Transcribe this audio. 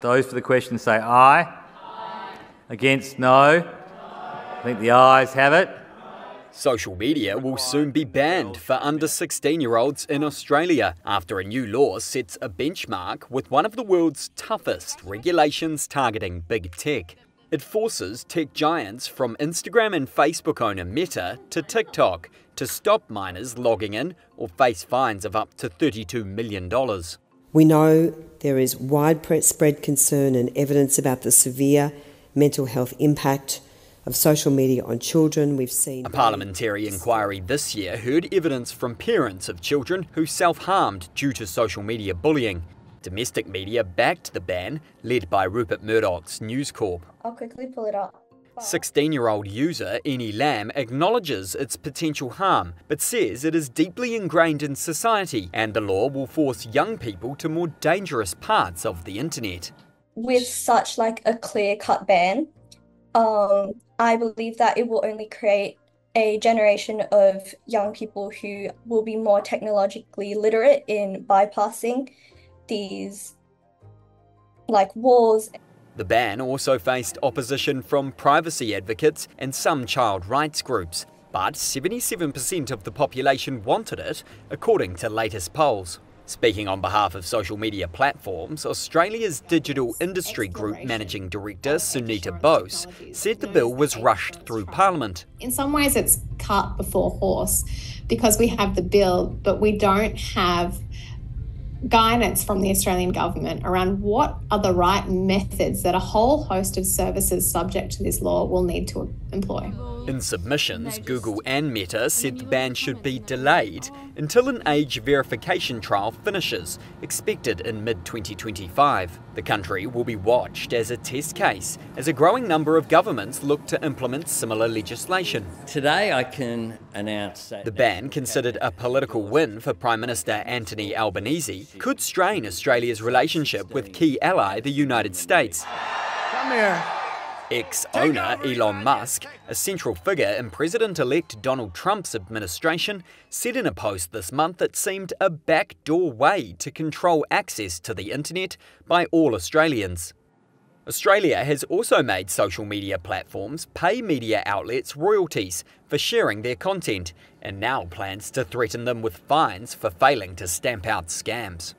Those for the question say aye. Aye. Against, no. No. I think the ayes have it. Social media will soon be banned for under 16-year-olds in Australia after a new law sets a benchmark with one of the world's toughest regulations targeting big tech. It forces tech giants from Instagram and Facebook owner Meta to TikTok to stop minors logging in or face fines of up to $32 million. We know there is widespread concern and evidence about the severe mental health impact of social media on children. We've seen a parliamentary inquiry this year heard evidence from parents of children who self-harmed due to social media bullying. Domestic media backed the ban, led by Rupert Murdoch's News Corp. I'll quickly pull it up. 16-year-old user Any Lam acknowledges its potential harm, but says it is deeply ingrained in society and the law will force young people to more dangerous parts of the internet. With such a clear-cut ban, I believe that it will only create a generation of young people who will be more technologically literate in bypassing these walls. The ban also faced opposition from privacy advocates and some child rights groups, but 77% of the population wanted it, according to latest polls. Speaking on behalf of social media platforms, Australia's Digital Industry Group Managing Director Sunita Bose said the bill was rushed through Parliament. In some ways it's cart before horse, because we have the bill but we don't have guidance from the Australian government around what are the right methods that a whole host of services subject to this law will need to employ. In submissions, Google and Meta said the ban should be delayed until an age verification trial finishes, expected in mid-2025. The country will be watched as a test case as a growing number of governments look to implement similar legislation. Today I can announce that the ban, considered a political win for Prime Minister Anthony Albanese, could strain Australia's relationship with key ally the United States. Come here. Ex-owner Elon Musk, a central figure in President-elect Donald Trump's administration, said in a post this month it seemed a backdoor way to control access to the internet by all Australians. Australia has also made social media platforms pay media outlets royalties for sharing their content and now plans to threaten them with fines for failing to stamp out scams.